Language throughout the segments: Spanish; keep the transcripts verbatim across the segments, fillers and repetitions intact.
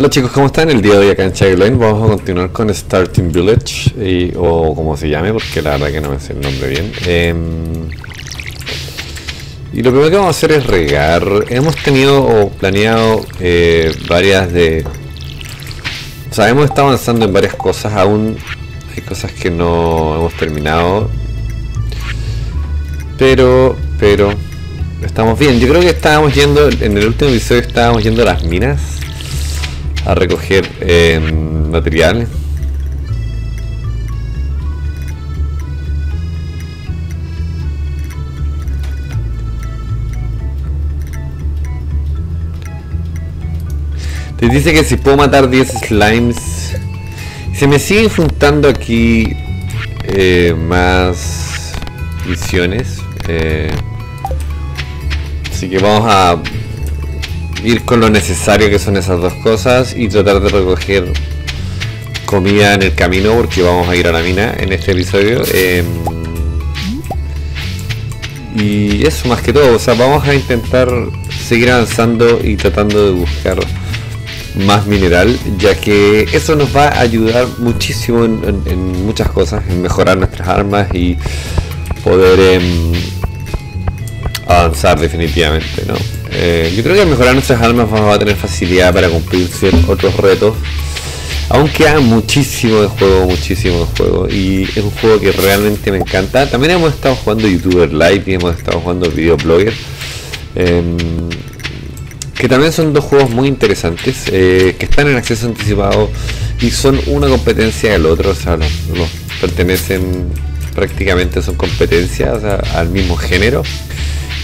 Hola chicos, ¿cómo están? El día de hoy acá en Chagel Line vamos a continuar con Starting Village y, o como se llame, porque la verdad que no me sé el nombre bien. eh, Y lo primero que vamos a hacer es regar. Hemos tenido o planeado eh, varias de... O sea, hemos estado avanzando en varias cosas. Aún hay cosas que no hemos terminado, Pero, pero estamos bien. Yo creo que estábamos yendo, en el último episodio estábamos yendo a las minas a recoger eh, material. Te dice que si puedo matar diez slimes. Se me sigue juntando aquí eh, más misiones, eh, así que vamos a ir con lo necesario, que son esas dos cosas, y tratar de recoger comida en el camino, porque vamos a ir a la mina en este episodio. Eh, y eso más que todo. O sea, vamos a intentar seguir avanzando y tratando de buscar más mineral, ya que eso nos va a ayudar muchísimo en, en, en muchas cosas, en mejorar nuestras armas y poder eh, avanzar definitivamente, ¿no? Eh, yo creo que al mejorar nuestras armas vamos a tener facilidad para cumplir otros retos. Aunque hay muchísimo de juego, muchísimo de juego, y es un juego que realmente me encanta. También hemos estado jugando YouTubers Life y hemos estado jugando videoblogger, eh, que también son dos juegos muy interesantes, eh, que están en acceso anticipado y son una competencia del otro. O sea, los, los pertenecen prácticamente, son competencias, o sea, al mismo género,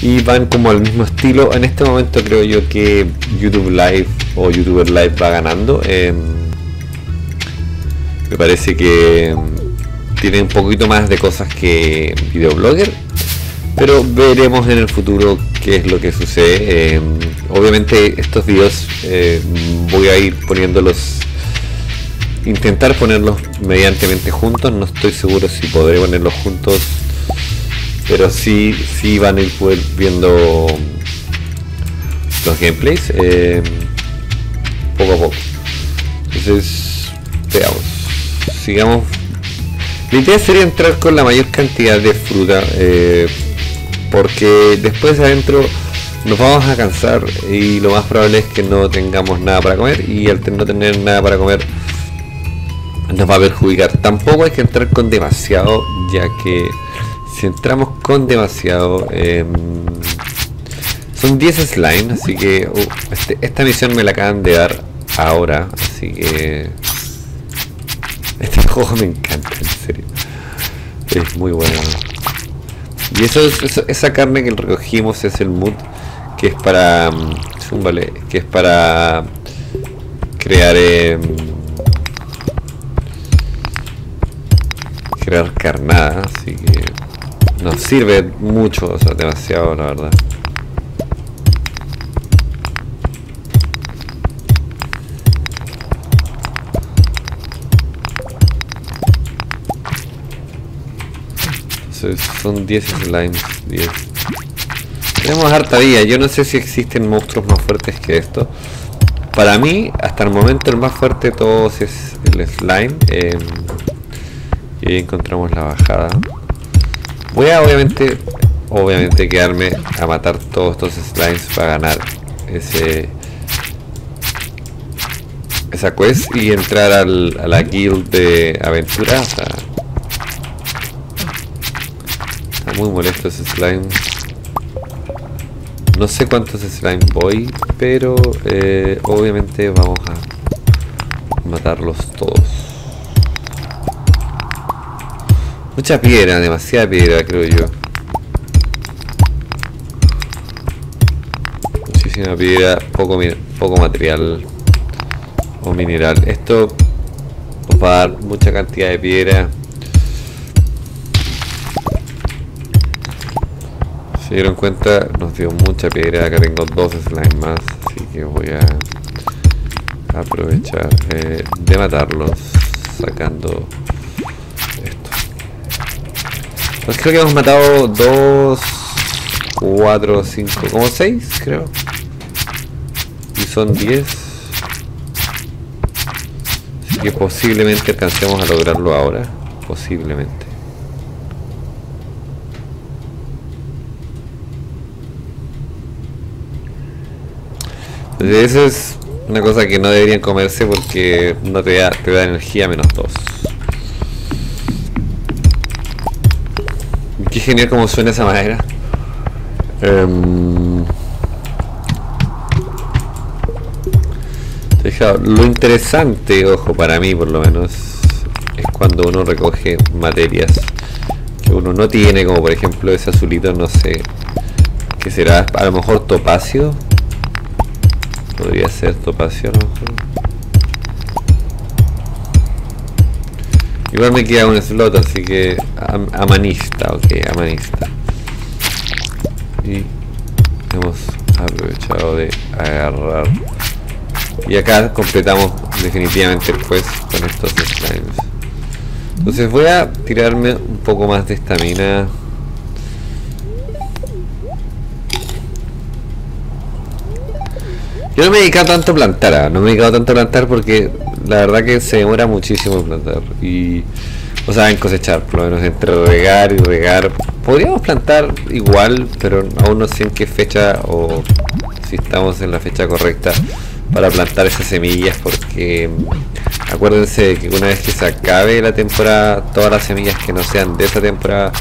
y van como al mismo estilo. En este momento creo yo que YouTube Live o YouTuber Live va ganando. Eh, me parece que tiene un poquito más de cosas que videoblogger, pero veremos en el futuro qué es lo que sucede. Eh, obviamente estos videos eh, voy a ir poniéndolos, intentar ponerlos mediantemente juntos. No estoy seguro si podré ponerlos juntos, pero sí, sí van a ir poder viendo los gameplays eh, poco a poco. Entonces, veamos, sigamos. La idea sería entrar con la mayor cantidad de fruta, eh, porque después adentro nos vamos a cansar y lo más probable es que no tengamos nada para comer, y al no tener nada para comer nos va a perjudicar. Tampoco hay que entrar con demasiado, ya que si entramos con demasiado, eh, son diez slimes, así que uh, este, esta misión me la acaban de dar ahora, así que este juego me encanta, en serio, es muy bueno. Y eso, eso esa carne que recogimos es el mood, que es para, zúmbale, que es para crear eh, crear carnada, así que nos sirve mucho, o sea, demasiado, la verdad. Entonces, son diez slimes, diez. Tenemos harta vida. Yo no sé si existen monstruos más fuertes que esto. Para mí, hasta el momento, el más fuerte de todos es el slime. Eh, y ahí encontramos la bajada. Voy a obviamente, obviamente quedarme a matar todos estos slimes para ganar ese esa quest y entrar al, a la guild de aventura. O sea, está muy molesto ese slime. No sé cuántos slime voy, pero eh, obviamente vamos a matarlos todos. Mucha piedra, demasiada piedra, creo yo. Muchísima piedra, poco, poco material o mineral. Esto nos va a dar mucha cantidad de piedra. Si dieron cuenta, nos dio mucha piedra. Acá tengo dos slimes más, así que voy a aprovechar eh, de matarlos sacando. Pues creo que hemos matado dos, cuatro, cinco, como seis, creo. Y son diez. que posiblemente alcancemos a lograrlo ahora, posiblemente. Eso es una cosa que no deberían comerse porque no te da, te da energía menos dos. Qué genial como suena esa madera. Um, Lo interesante, ojo, para mí por lo menos, es cuando uno recoge materias que uno no tiene, como por ejemplo ese azulito, no sé, que será a lo mejor topacio. Podría ser topacio a lo mejor. Igual me queda un slot, así que am amanista, ok, amanista. Y hemos aprovechado de agarrar. Y acá completamos definitivamente el quest con estos slimes. Entonces voy a tirarme un poco más de estamina. Yo no me he dedicado tanto a plantar, no me he dedicado tanto a plantar porque la verdad que se demora muchísimo en plantar. Y, o sea, en cosechar, por lo menos entre regar y regar. Podríamos plantar igual, pero aún no sé en qué fecha o si estamos en la fecha correcta para plantar esas semillas, porque acuérdense que una vez que se acabe la temporada, todas las semillas que no sean de esa temporada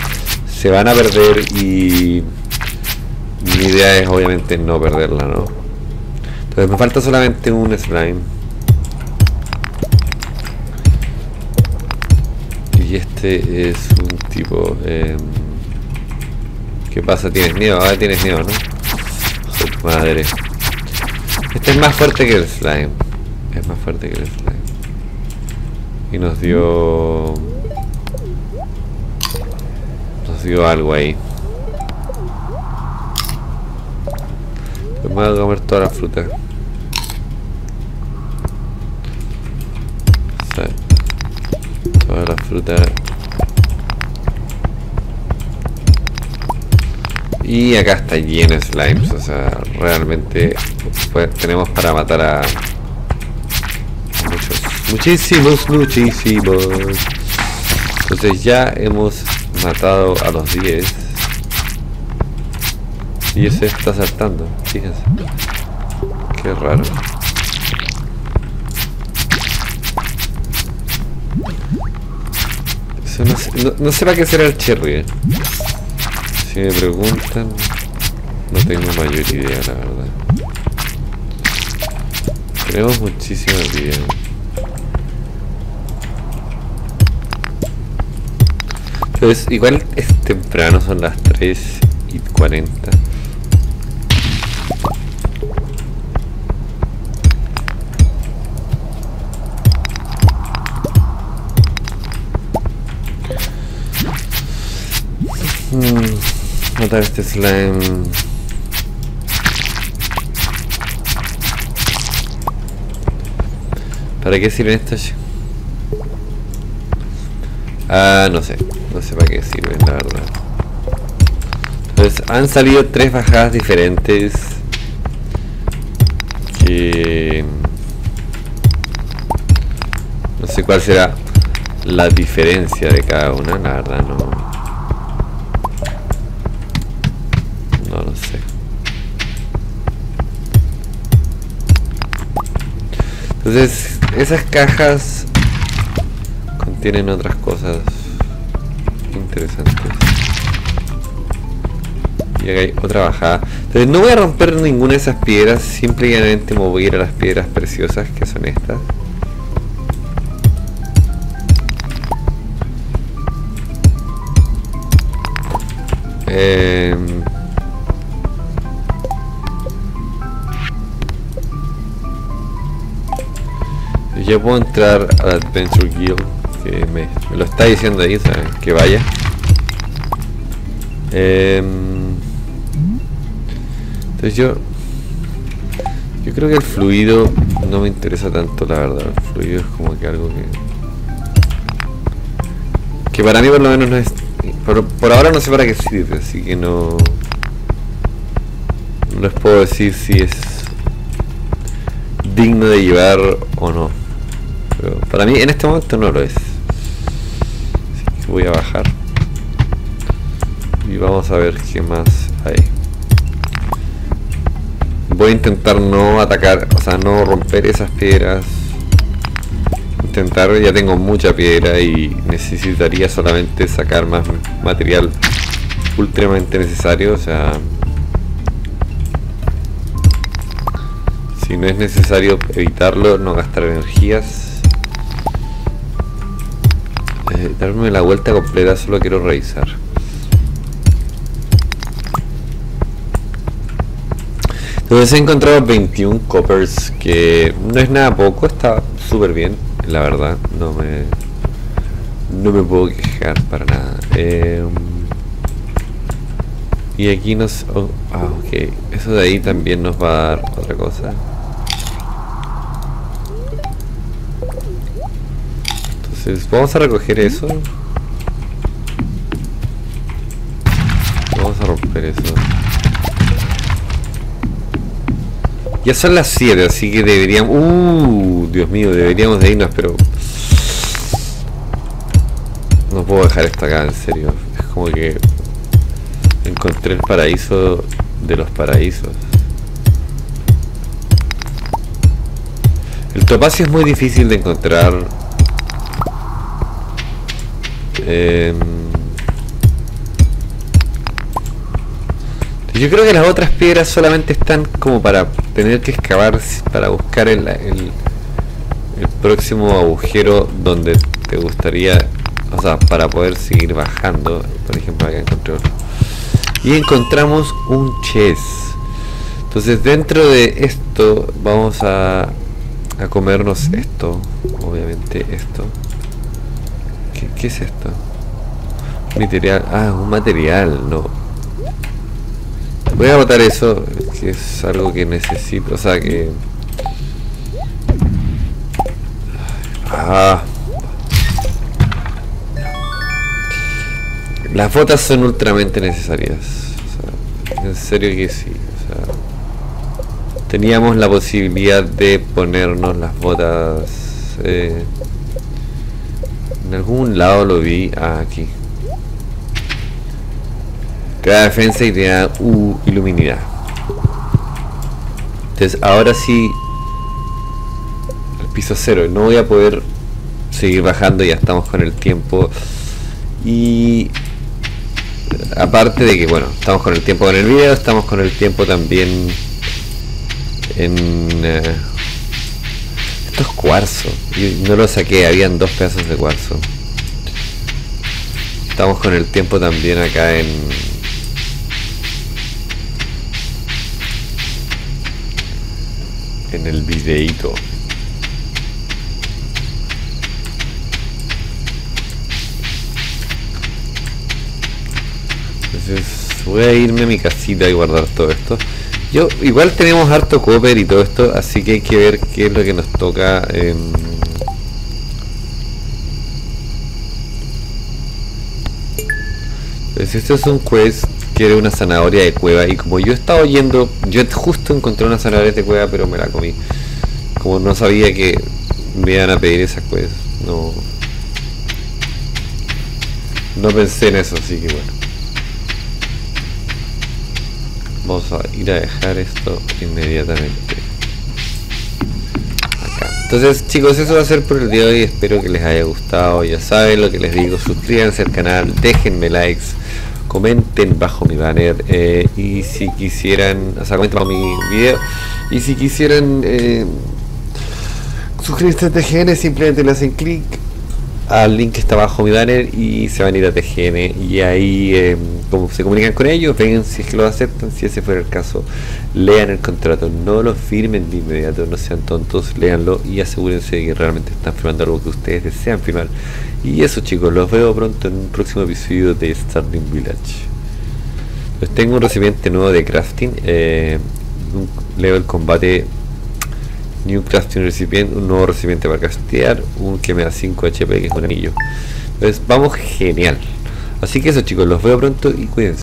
se van a perder y mi idea es obviamente no perderla, ¿no? Entonces me falta solamente un slime y este es un tipo eh, ¿qué pasa? ¿Tienes miedo? Ahora tienes miedo, ¿no? ¡Oh, madre! Este es más fuerte que el slime. Es más fuerte que el slime. Y nos dio... Nos dio algo ahí. Me voy a comer toda la fruta. O sea, toda la fruta. Y acá está lleno de slimes, o sea, realmente pues, tenemos para matar a muchos, muchísimos, muchísimos. Entonces ya hemos matado a los diez. Y ese está saltando, fíjense. Qué raro. Eso no, sé, no, no sé para qué será el cherry, eh. Si me preguntan, no tengo mayor idea, la verdad. Tenemos muchísima vida. Entonces, igual es temprano, son las tres y cuarenta. Hmm. Matar este slime. ¿Para qué sirven estos? Ah, no sé. No sé para qué sirven, la verdad. Entonces, han salido tres bajadas diferentes. Que... No sé cuál será la diferencia de cada una, la verdad no... Entonces, esas cajas contienen otras cosas interesantes. Y acá hay otra bajada. Entonces, no voy a romper ninguna de esas piedras, simplemente me voy a ir a las piedras preciosas que son estas. Eh... Yo puedo entrar al Adventure Guild, que me, me lo está diciendo ahí, ¿saben? Que vaya. Eh, entonces yo... Yo creo que el fluido no me interesa tanto, la verdad. El fluido es como que algo que... Que para mí por lo menos no es... Por, por ahora no sé para qué sirve, así que no... No les puedo decir si es digno de llevar o no. pero para mí en este momento no lo es. Así que voy a bajar y vamos a ver qué más hay. Voy a intentar no atacar, o sea, no romper esas piedras. Intentar, ya tengo mucha piedra y necesitaría solamente sacar más material ultramente necesario, o sea... Si no es necesario evitarlo, no gastar energías. Eh, darme la vuelta completa, solo quiero revisar. Entonces he encontrado veintiún coppers, que no es nada poco, está súper bien, la verdad, no me, no me puedo quejar para nada. Eh, y aquí nos... Oh, ah, ok, eso de ahí también nos va a dar otra cosa. Vamos a recoger eso. Vamos a romper eso. Ya son las siete, así que deberíamos... Uh, Dios mío, deberíamos de irnos, pero... No puedo dejar esto acá, en serio. Es como que... Encontré el paraíso de los paraísos. El topacio es muy difícil de encontrar. Eh, yo creo que las otras piedras solamente están como para tener que excavar, para buscar el, el, el próximo agujero donde te gustaría, o sea, para poder seguir bajando. Por ejemplo, acá encontré otro y encontramos un chest. Entonces dentro de esto vamos a, a comernos esto, obviamente esto. ¿Qué, ¿Qué es esto? Material. Ah, un material, no. Voy a botar eso, que es algo que necesito, o sea que... Ah. Las botas son ultramente necesarias. O sea, en serio que sí. O sea, teníamos la posibilidad de ponernos las botas... Eh, en algún lado lo vi, ah, aquí. Cada defensa y te da uh, iluminidad. Entonces ahora sí, el piso cero, no voy a poder seguir bajando, ya estamos con el tiempo. Y aparte de que, bueno, estamos con el tiempo en el video, estamos con el tiempo también en... Uh, Esto es cuarzo, yo no lo saqué, habían dos pedazos de cuarzo. Estamos con el tiempo también acá en... En el videíto. Entonces voy a irme a mi casita y guardar todo esto. Yo, igual tenemos harto copper y todo esto, así que hay que ver qué es lo que nos toca. Eh, pues esto es un quest que era una zanahoria de cueva, y como yo estaba yendo, yo justo encontré una zanahoria de cueva, pero me la comí. Como no sabía que me iban a pedir esa quest, no, no pensé en eso, así que bueno. Vamos a ir a dejar esto inmediatamente acá. Entonces chicos, eso va a ser por el día de hoy. Espero que les haya gustado. Ya saben lo que les digo, suscríbanse al canal, déjenme likes, comenten bajo mi banner, eh, y si quisieran, o sea, comenten bajo mi video. Y si quisieran eh, suscribirse a T G N, simplemente le hacen clic al link que está bajo mi banner y se van a ir a T G N, y ahí eh, como se comunican con ellos, ven si es que lo aceptan. Si ese fuera el caso, lean el contrato, no lo firmen de inmediato, no sean tontos, léanlo y asegúrense de que realmente están firmando algo que ustedes desean firmar. Y eso chicos, los veo pronto en un próximo episodio de Starting Village. Pues tengo un recipiente nuevo de crafting, eh, un level combate, New Crafting Recipient, un nuevo recipiente para castear, un que me da cinco H P, que es un anillo. Entonces vamos genial. Así que eso chicos, los veo pronto y cuídense.